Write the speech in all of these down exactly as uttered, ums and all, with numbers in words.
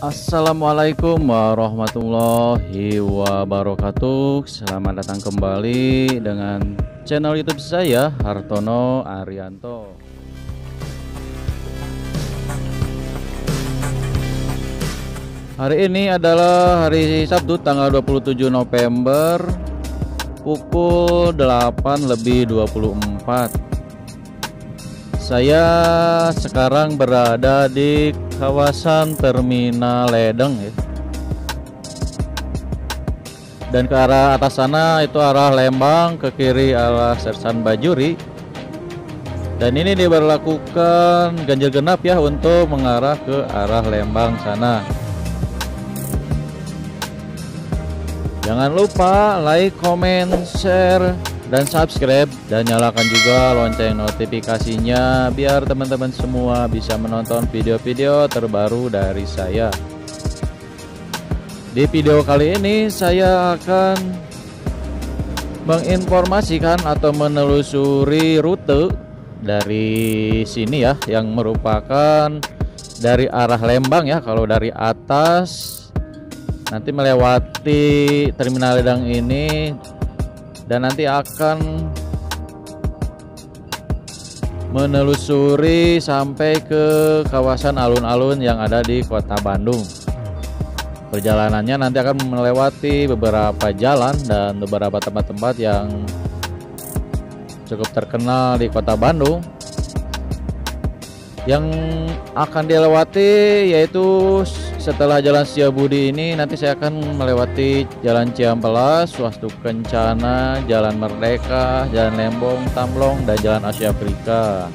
Assalamualaikum warahmatullahi wabarakatuh. Selamat datang kembali dengan channel YouTube saya, Hartono Arianto. Hari ini adalah hari Sabtu tanggal dua puluh tujuh November pukul delapan lebih dua puluh empat. Saya sekarang berada di kawasan Terminal Ledeng ya. Dan ke arah atas sana itu arah Lembang, ke kiri arah Sersan Bajuri. Dan ini diberlakukan ganjil genap ya untuk mengarah ke arah Lembang sana. Jangan lupa like, comment, share, dan subscribe, dan nyalakan juga lonceng notifikasinya biar teman-teman semua bisa menonton video-video terbaru dari saya. Di video kali ini saya akan menginformasikan atau menelusuri rute dari sini ya, yang merupakan dari arah Lembang ya. Kalau dari atas nanti melewati Terminal Ledeng ini dan nanti akan menelusuri sampai ke kawasan alun-alun yang ada di kota Bandung. Perjalanannya nanti akan melewati beberapa jalan dan beberapa tempat-tempat yang cukup terkenal di kota Bandung. Yang akan dilewati yaitu setelah Jalan Setiabudi ini nanti saya akan melewati Jalan Cihampelas, Wastu Kencana, Jalan Merdeka, Jalan Lembong, Tamblong, dan Jalan Asia Afrika.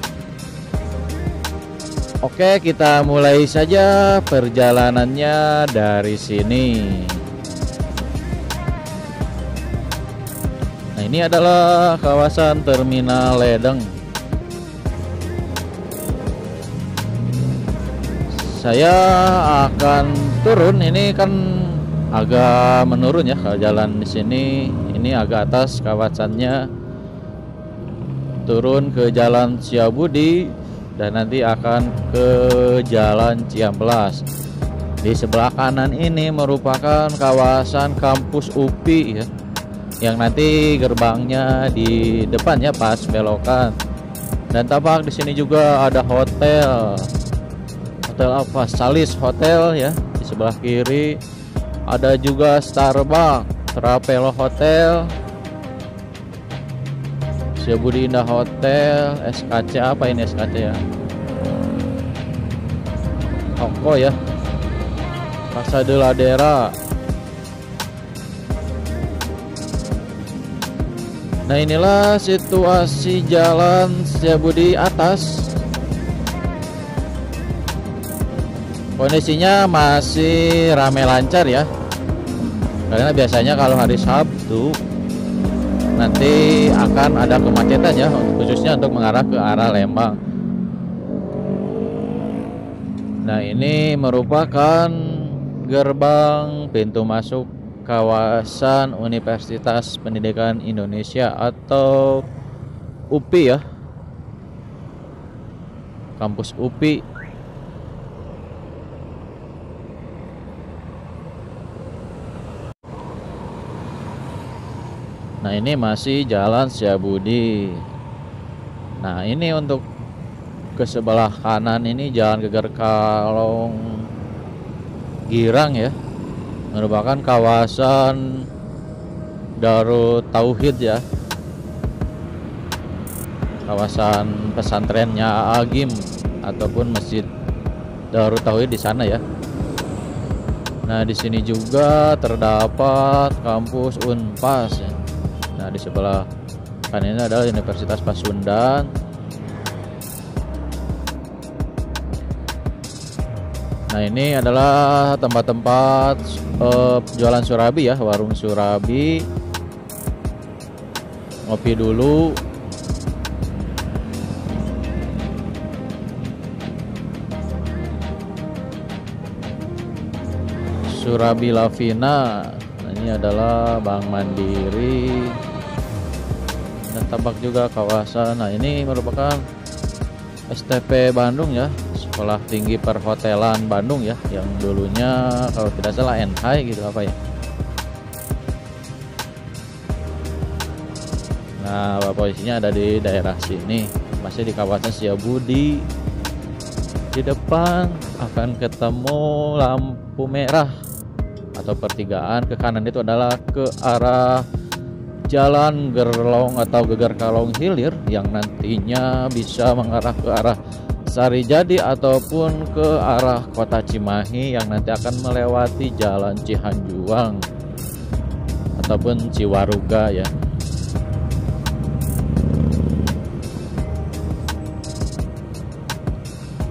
Oke, kita mulai saja perjalanannya dari sini. Nah, ini adalah kawasan Terminal Ledeng. Saya akan turun, ini kan agak menurun ya kalau jalan di sini, ini agak atas kawasannya, turun ke Jalan Setiabudi dan nanti akan ke Jalan Cihampelas. Di sebelah kanan ini merupakan kawasan kampus U P I ya, yang nanti gerbangnya di depannya pas belokan. Dan tampak di sini juga ada hotel. Hotel apa? Salis Hotel ya. Di sebelah kiri ada juga Starbucks, Trapelo Hotel, Setiabudi Indah Hotel, S K C apa ini S K C ya? Toko ya. Pasar de la Dera. Nah, inilah situasi Jalan Setiabudi atas. Kondisinya masih ramai lancar ya, karena biasanya kalau hari Sabtu nanti akan ada kemacetan ya, khususnya untuk mengarah ke arah Lembang. Nah, ini merupakan gerbang pintu masuk kawasan Universitas Pendidikan Indonesia atau U P I ya, kampus U P I. Nah, ini masih Jalan Setiabudi. Nah, ini untuk ke sebelah kanan ini Jalan Geger Kalong Girang ya, merupakan kawasan Darut Tauhid ya, kawasan pesantrennya Aa Gym ataupun masjid Darut Tauhid di sana ya. Nah, di sini juga terdapat kampus Unpas ya. Nah, di sebelah kanan ini adalah Universitas Pasundan. Nah, ini adalah tempat-tempat eh, jualan surabi ya, warung surabi. Ngopi dulu. Surabi Lavina. Nah, ini adalah Bank Mandiri. Dan tampak juga kawasan. Nah, ini merupakan S T P Bandung ya, Sekolah Tinggi Perhotelan Bandung ya, yang dulunya kalau tidak salah N H I gitu apa ya. Nah, posisinya ada di daerah sini, masih di kawasan Setiabudi. Di depan akan ketemu lampu merah atau pertigaan, ke kanan itu adalah ke arah Jalan Gerlong atau Geger Kalong Hilir yang nantinya bisa mengarah ke arah Sarijadi ataupun ke arah kota Cimahi yang nanti akan melewati Jalan Cihanjuang ataupun Ciwaruga ya.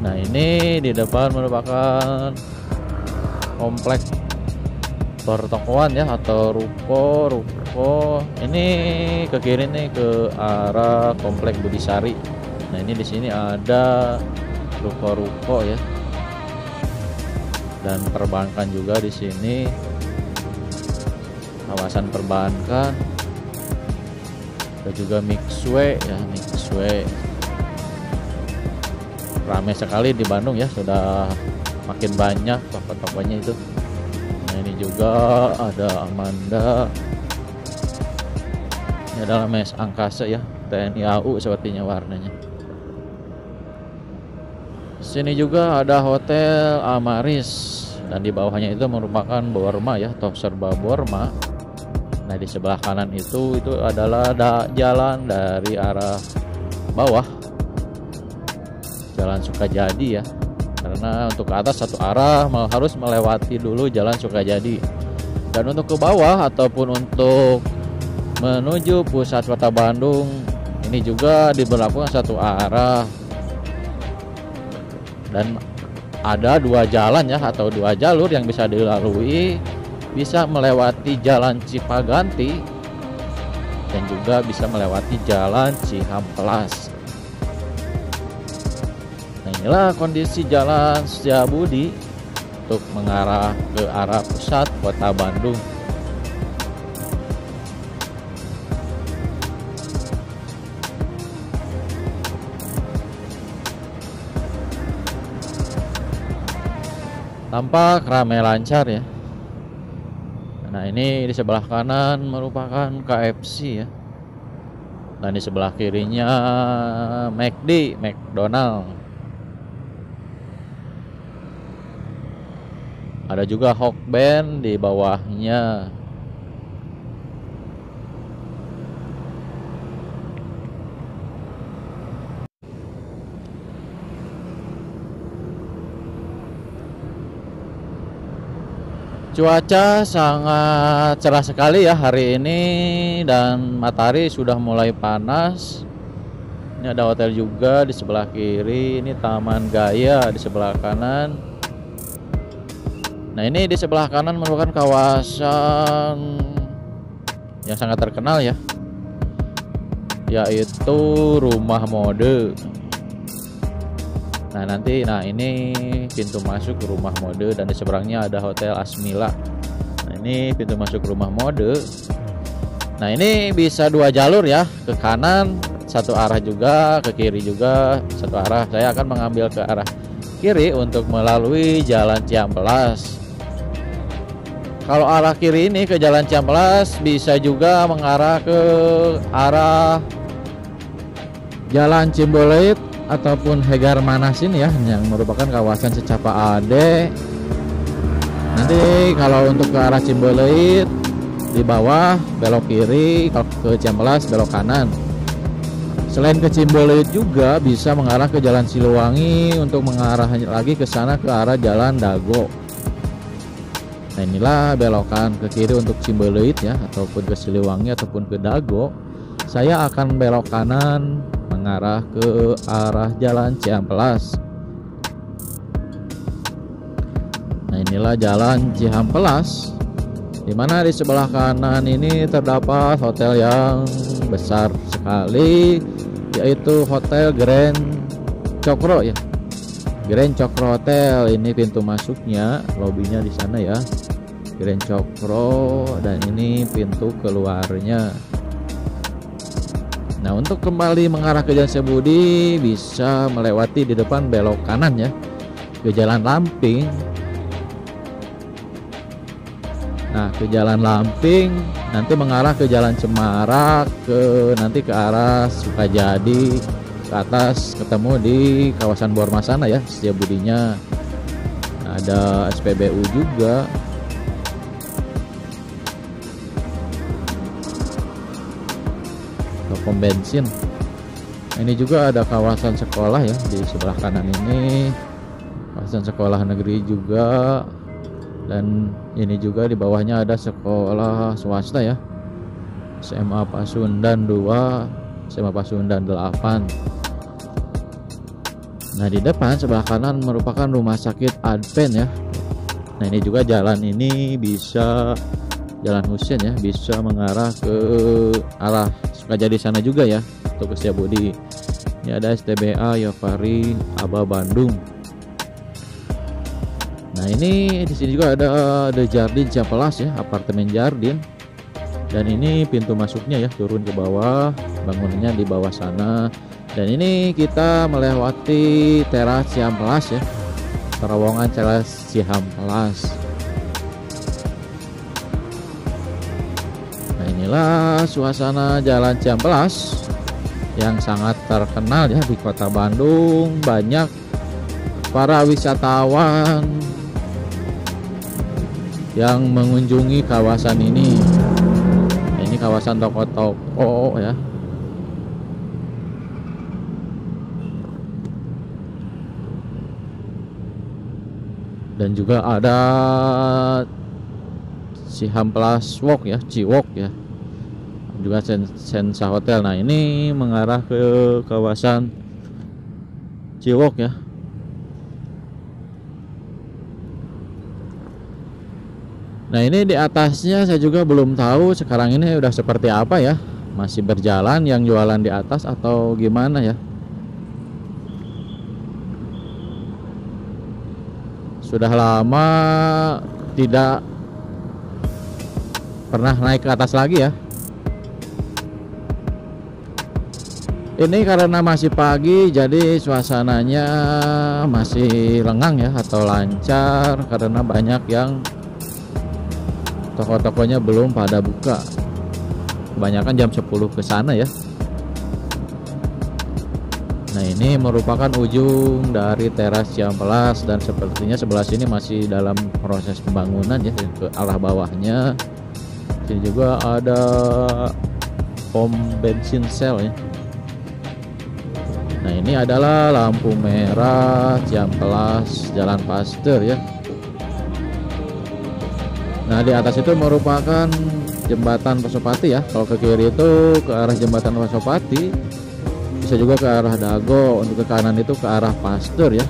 Nah, ini di depan merupakan kompleks pertokoan ya, atau ruko-ruko. Ini ke kiri nih ke arah kompleks Budisari. Nah, ini di sini ada ruko-ruko ya. Dan perbankan juga di sini. Kawasan perbankan. Ada juga Mixway ya, Mixway. Ramai sekali di Bandung ya, sudah makin banyak toko-tokonya itu. Nah, ini juga ada Amanda. Ini adalah mes angkasa ya, T N I A U sepertinya warnanya. Sini juga ada Hotel Amaris dan di bawahnya itu merupakan Borma ya, Top Serba Borma. Nah, di sebelah kanan itu itu adalah da jalan dari arah bawah. Jalan Sukajadi ya, karena untuk ke atas satu arah harus melewati dulu Jalan Sukajadi, dan untuk ke bawah ataupun untuk menuju pusat kota Bandung ini juga diberlakukan satu arah, dan ada dua jalan ya atau dua jalur yang bisa dilalui, bisa melewati Jalan Cipaganti dan juga bisa melewati Jalan Cihampelas. Inilah kondisi Jalan Setiabudi untuk mengarah ke arah pusat kota Bandung. Tampak ramai lancar ya. Nah, ini di sebelah kanan merupakan K F C ya. Dan di sebelah kirinya McD, McDonald. Ada juga Hawk Band di bawahnya. Cuaca sangat cerah sekali ya hari ini, dan matahari sudah mulai panas. Ini ada hotel juga di sebelah kiri, ini taman gaya di sebelah kanan. Nah, ini di sebelah kanan merupakan kawasan yang sangat terkenal ya, yaitu Rumah Mode. Nah, nanti nah ini pintu masuk ke Rumah Mode, dan di seberangnya ada Hotel Asmila. Nah, ini pintu masuk ke Rumah Mode. Nah, ini bisa dua jalur ya, ke kanan satu arah juga, ke kiri juga satu arah. Saya akan mengambil ke arah kiri untuk melalui Jalan Cihampelas. Kalau arah kiri ini ke Jalan Cihampelas, bisa juga mengarah ke arah Jalan Cimboleit ataupun Hegar Manasin ya, yang merupakan kawasan Secapa Ade. Nanti kalau untuk ke arah Cimboleit di bawah belok kiri, kalau ke Cihampelas belok kanan. Selain ke Cimboleit juga bisa mengarah ke Jalan Siluwangi untuk mengarah lagi ke sana ke arah Jalan Dago. Nah, inilah belokan ke kiri untuk Cimboleit ya, ataupun ke Siluwangi ataupun ke Dago. Saya akan belok kanan mengarah ke arah Jalan Cihampelas. Nah, inilah Jalan Cihampelas, dimana di sebelah kanan ini terdapat hotel yang besar sekali, yaitu Hotel Grand Tjokro ya, Grand Tjokro Hotel. Ini pintu masuknya, lobinya di sana ya, Grand Tjokro, dan ini pintu keluarnya. Nah, untuk kembali mengarah ke Jalan Setiabudi bisa melewati di depan belok kanan ya, ke Jalan Lamping. Nah, ke Jalan Lamping nanti mengarah ke Jalan Cemara, ke nanti ke arah Sukajadi ke atas, ketemu di kawasan Borma sana ya, Setiabudinya. Ada S P B U juga. Pom bensin. Ini juga ada kawasan sekolah ya di sebelah kanan ini. Kawasan sekolah negeri juga. Dan ini juga di bawahnya ada sekolah swasta ya. S M A Pasundan dua, S M A Pasundan delapan. Nah, di depan sebelah kanan merupakan rumah sakit Advent ya. Nah, ini juga jalan ini bisa Jalan Husein ya, bisa mengarah ke arah Sukajadi sana juga ya, untuk ke Setiabudi. Ini ada S T B A Yofari Aba Bandung. Nah, ini di sini juga ada The Jardin Cihampelas ya, apartemen Jardin. Dan ini pintu masuknya ya, turun ke bawah, bangunannya di bawah sana. Dan ini kita melewati Teras Cihampelas ya, terowongan Teras Cihampelas. Inilah suasana Jalan Cihampelas yang sangat terkenal ya di kota Bandung. Banyak para wisatawan yang mengunjungi kawasan ini. Ini kawasan toko-toko ya. Dan juga ada Cihampelas Walk ya, Ciwok ya. Juga Sensa Hotel. Nah, ini mengarah ke kawasan Ciwok ya. Nah, ini di atasnya saya juga belum tahu sekarang ini udah seperti apa ya. Masih berjalan yang jualan di atas atau gimana ya. Sudah lama tidak pernah naik ke atas lagi ya. Ini karena masih pagi, jadi suasananya masih lengang ya, atau lancar, karena banyak yang toko-tokonya belum pada buka. Kebanyakan jam sepuluh ke sana ya. Nah, ini merupakan ujung dari Teras Cihampelas, dan sepertinya sebelah sini masih dalam proses pembangunan ya, ke arah bawahnya. Sini juga ada pom bensin sel ya. Nah, ini adalah lampu merah Cihampelas Jalan Pasteur ya. Nah, di atas itu merupakan Jembatan Pasopati ya. Kalau ke kiri itu ke arah Jembatan Pasopati, bisa juga ke arah Dago. Untuk ke kanan itu ke arah Pasteur ya,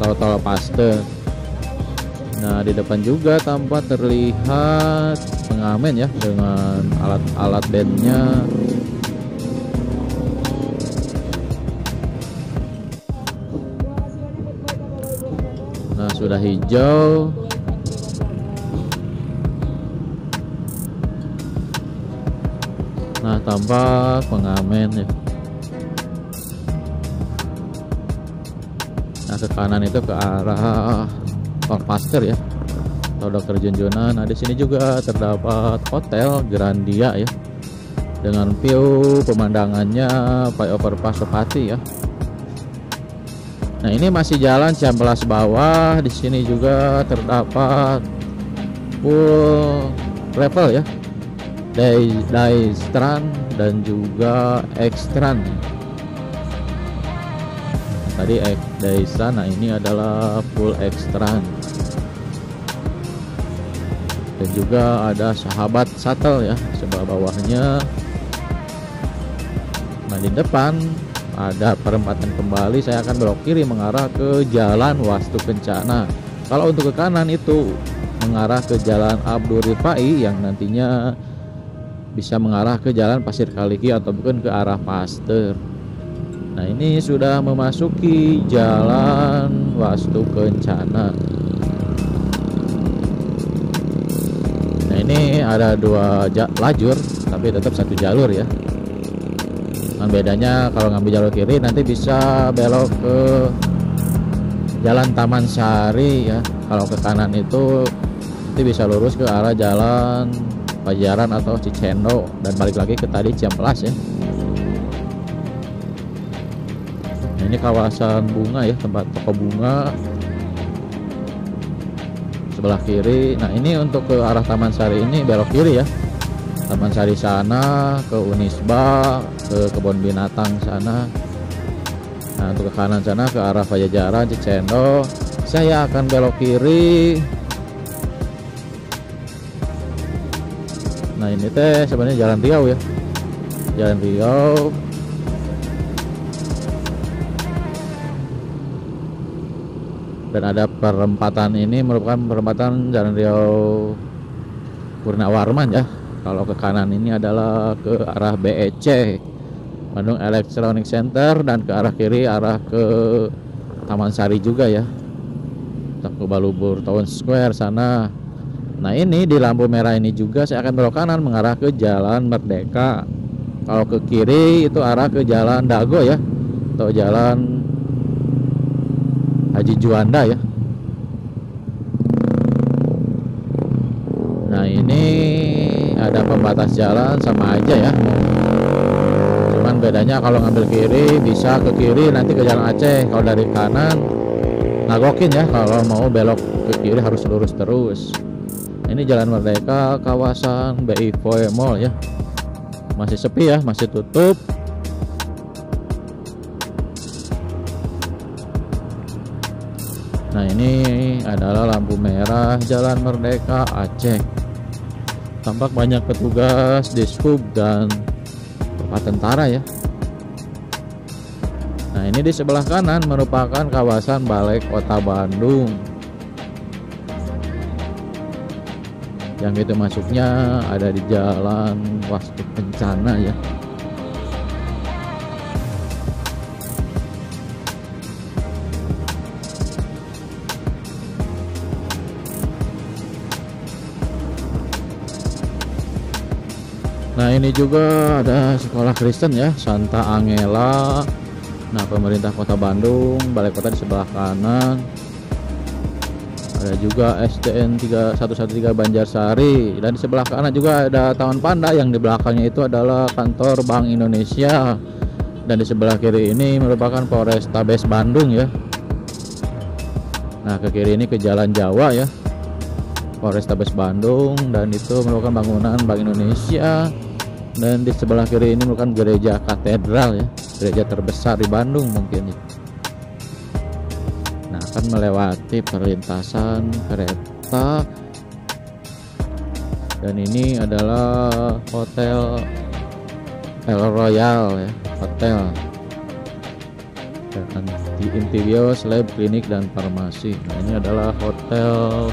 tol-tol Pasteur. Nah, di depan juga tampak terlihat pengamen ya, dengan alat-alat bandnya. Sudah hijau. Nah, tampak pengamen ya. Nah, ke kanan itu ke arah Tol Pasteur ya, atau Dokter Junjunan. Nah, di sini juga terdapat Hotel Grandia ya, dengan view pemandangannya flyover Pasopati ya. Nah, ini masih Jalan Cihampelas bawah. Di sini juga terdapat full travel ya, Day, Day Strand dan juga Extrand. Nah, tadi Day Strand, nah ini adalah full Extrand. Dan juga ada Sahabat Shuttle ya, sebelah bawahnya. Nah, di depan ada perempatan kembali, saya akan belok kiri mengarah ke Jalan Wastu Kencana. Kalau untuk ke kanan itu mengarah ke Jalan Abdur Rifai yang nantinya bisa mengarah ke Jalan Pasir Kaliki atau mungkin ke arah Pasteur. Nah, ini sudah memasuki Jalan Wastu Kencana. Nah, ini ada dua lajur tapi tetap satu jalur ya. Nah, bedanya kalau ngambil jalur kiri nanti bisa belok ke Jalan Taman Sari ya, kalau ke kanan itu nanti bisa lurus ke arah Jalan Pajajaran atau Cicendo dan balik lagi ke tadi Cihampelas ya. Nah, ini kawasan bunga ya, tempat toko bunga sebelah kiri. Nah ini untuk ke arah Taman Sari ini belok kiri ya, Taman Sari sana ke Unisba, ke kebun binatang sana. Nah, untuk ke kanan sana ke arah Pajajaran, Cicendo. Saya akan belok kiri. Nah, ini teh sebenarnya Jalan Riau ya. Jalan Riau. Dan ada perempatan, ini merupakan perempatan Jalan Riau Purnawarman ya. Kalau ke kanan ini adalah ke arah B E C. Bandung Electronic Center, dan ke arah kiri arah ke Taman Sari juga ya, ke Balubur Town Square sana. Nah ini di lampu merah ini juga saya akan belok kanan mengarah ke Jalan Merdeka. Kalau ke kiri itu arah ke Jalan Dago ya, atau Jalan Haji Juanda ya. Nah ini ada pembatas jalan sama aja ya, bedanya kalau ngambil kiri bisa ke kiri nanti ke Jalan Aceh, kalau dari kanan nagokin ya, kalau mau belok ke kiri harus lurus terus. Ini Jalan Merdeka kawasan B I V Mall ya, masih sepi ya, masih tutup. Nah ini adalah lampu merah Jalan Merdeka Aceh. Tampak banyak petugas dishub dan tentara ya. Nah ini di sebelah kanan merupakan kawasan Balai Kota Bandung, yang itu masuknya ada di Jalan Wastu Kencana ya. Nah ini juga ada sekolah Kristen ya, Santa Angela. Nah pemerintah kota Bandung, balai kota di sebelah kanan. Ada juga S D N tiga satu satu tiga Banjarsari, dan di sebelah kanan juga ada Taman Panda, yang di belakangnya itu adalah kantor Bank Indonesia. Dan di sebelah kiri ini merupakan Polrestabes Bandung ya. Nah ke kiri ini ke Jalan Jawa ya, Polrestabes Bandung, dan itu merupakan bangunan Bank Indonesia. Dan di sebelah kiri ini merupakan gereja katedral ya, gereja terbesar di Bandung mungkin. Nah akan melewati perlintasan kereta. Dan ini adalah Hotel El Royal ya, hotel. Dan di interior lab, klinik, dan farmasi. Nah ini adalah hotel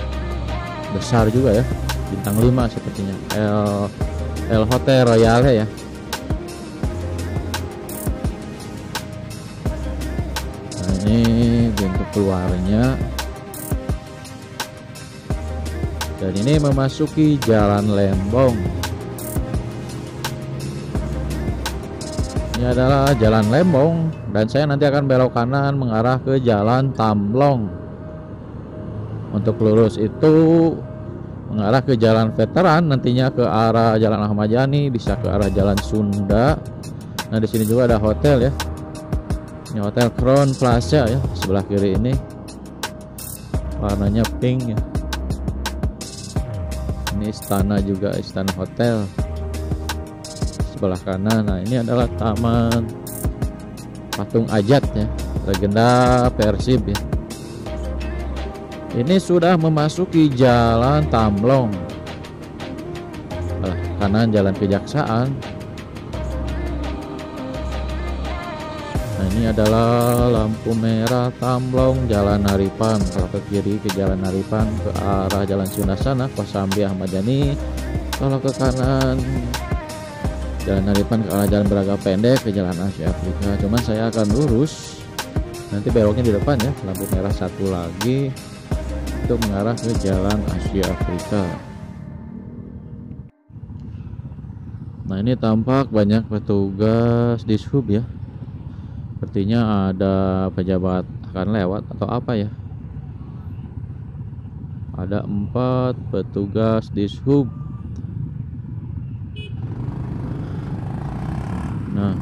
besar juga ya, bintang lima sepertinya, El El Hotel Royale ya. Nah ini pintu keluarnya. Dan ini memasuki Jalan Lembong. Ini adalah Jalan Lembong, dan saya nanti akan belok kanan mengarah ke Jalan Tamblong. Untuk lurus itu mengarah ke Jalan Veteran, nantinya ke arah Jalan Ahmad Yani, bisa ke arah Jalan Sunda. Nah di sini juga ada hotel ya, ini Hotel Crown Plaza ya, sebelah kiri ini warnanya pink ya. Ini istana juga, istana hotel sebelah kanan. Nah ini adalah Taman Patung Ajat ya, legenda Persib ya. Ini sudah memasuki Jalan Tamblong, nah, kanan Jalan Kejaksaan. Nah ini adalah lampu merah Tamblong, Jalan Haripan. Kalau ke kiri ke Jalan Haripan, ke arah Jalan Sunda sana, Kosambi Ahmad Yani. Kalau ke kanan Jalan Haripan ke arah Jalan Braga Pendek, ke Jalan Asia Afrika. Cuman saya akan lurus, nanti beloknya di depan ya, lampu merah satu lagi, itu mengarah ke Jalan Asia Afrika. Nah ini tampak banyak petugas dishub ya, sepertinya ada pejabat akan lewat atau apa ya. Ada empat petugas dishub. Nah,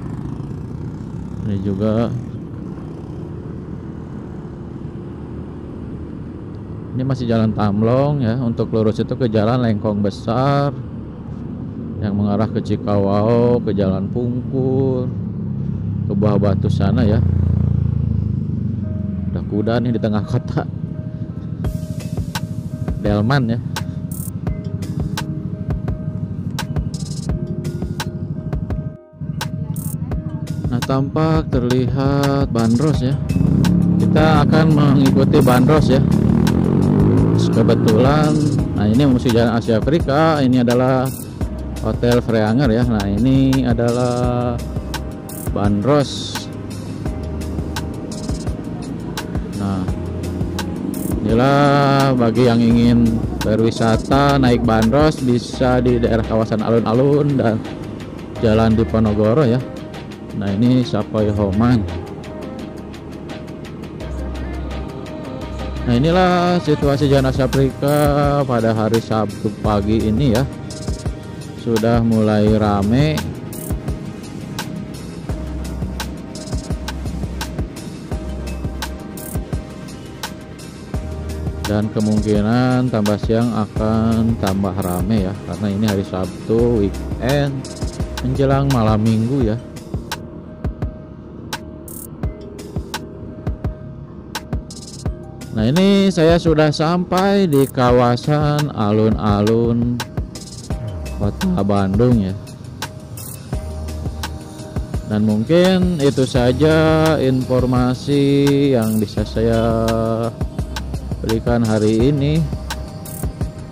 ini juga. Ini masih jalan Tamlong ya, untuk lurus itu ke jalan Lengkong Besar yang mengarah ke Cikawao, ke Jalan Pungkur, ke bawah Batu sana ya. Ada kuda nih di tengah kota. Delman ya. Nah, tampak terlihat bandros ya. Kita akan mengikuti bandros ya. Kebetulan, nah ini musuh Jalan Asia Afrika. Ini adalah Hotel Freanger ya. Nah ini adalah bandros. Nah inilah bagi yang ingin berwisata naik bandros bisa di daerah kawasan alun-alun dan Jalan Diponegoro ya. Nah ini Sapoy Homang. Nah inilah situasi Jalan Asia Afrika pada hari Sabtu pagi ini ya. Sudah mulai rame. Dan kemungkinan tambah siang akan tambah rame ya. Karena ini hari Sabtu, weekend, menjelang malam minggu ya. Nah ini saya sudah sampai di kawasan alun-alun kota Bandung ya. Dan mungkin itu saja informasi yang bisa saya berikan hari ini.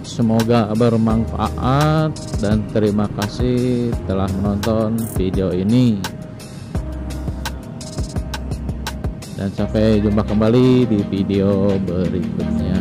Semoga bermanfaat dan terima kasih telah menonton video ini. Dan sampai jumpa kembali di video berikutnya.